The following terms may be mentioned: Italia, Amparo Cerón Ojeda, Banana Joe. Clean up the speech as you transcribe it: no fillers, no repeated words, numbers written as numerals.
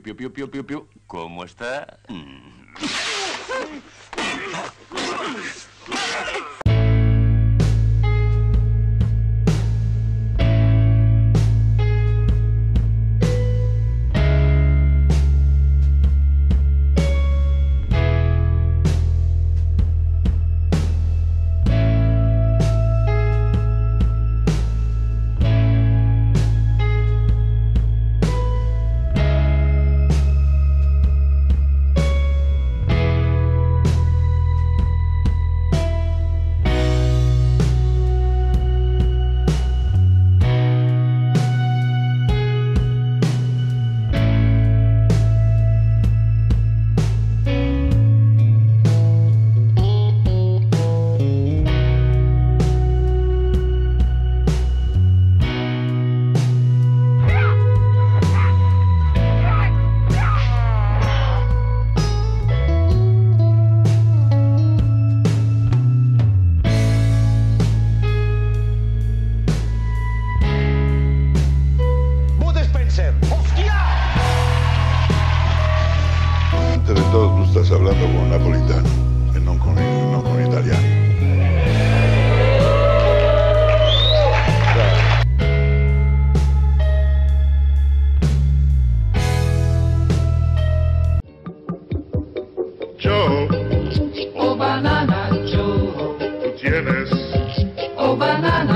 Piu, piu, piu, piu, piu, piu. ¿Cómo está? Hablando con un napolitano e non con un italiano. Joe, oh banana, Joe, tú tienes, oh banana.